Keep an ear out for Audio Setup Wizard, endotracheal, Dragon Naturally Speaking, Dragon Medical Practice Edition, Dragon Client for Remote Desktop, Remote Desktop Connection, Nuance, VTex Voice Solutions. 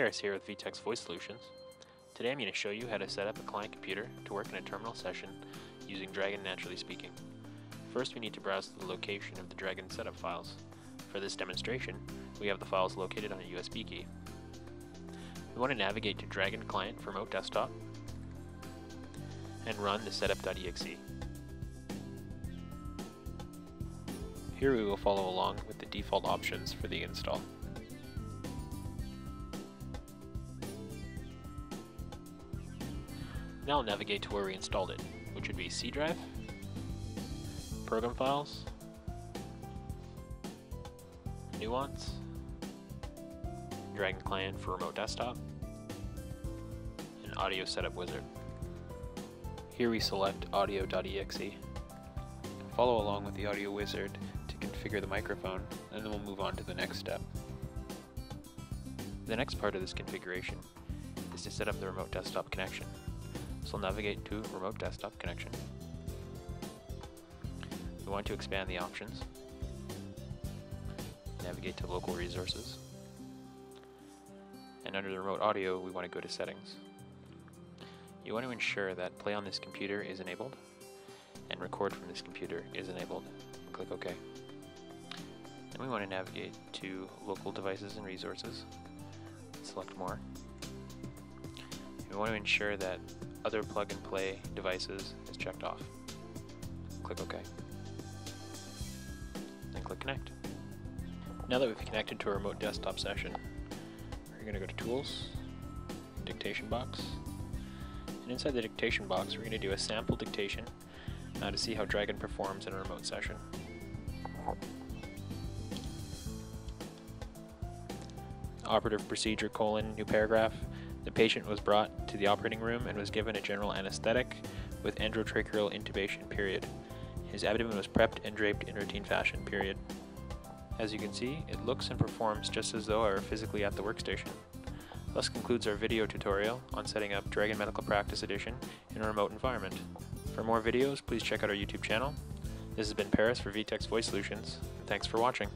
Harris here with VTex Voice Solutions. Today I'm going to show you how to set up a client computer to work in a terminal session using Dragon Naturally Speaking. First, we need to browse to the location of the Dragon setup files. For this demonstration, we have the files located on a USB key. We want to navigate to Dragon Client for Remote Desktop and run the setup.exe. Here we will follow along with the default options for the install. Now navigate to where we installed it, which would be C drive, Program Files, Nuance, Dragon Client for Remote Desktop, and Audio Setup Wizard. Here we select audio.exe. Follow along with the Audio Wizard to configure the microphone, and then we'll move on to the next step. The next part of this configuration is to set up the Remote Desktop Connection. So navigate to Remote Desktop Connection. We want to expand the options. Navigate to Local Resources. And under the Remote Audio, we want to go to Settings. You want to ensure that Play on this computer is enabled and Record from this computer is enabled. Click OK. Then we want to navigate to Local Devices and Resources. Select More. We want to ensure that Other plug-and-play devices is checked off. Click OK. Then click Connect. Now that we've connected to a remote desktop session, we're going to go to Tools, Dictation Box, and inside the dictation box we're going to do a sample dictation to see how Dragon performs in a remote session. Operative procedure, new paragraph. The patient was brought to the operating room and was given a general anesthetic with endotracheal intubation, period. His abdomen was prepped and draped in routine fashion, period. As you can see, it looks and performs just as though I were physically at the workstation. Thus concludes our video tutorial on setting up Dragon Medical Practice Edition in a remote environment. For more videos, please check out our YouTube channel. This has been Paris for VTex Voice Solutions, and thanks for watching.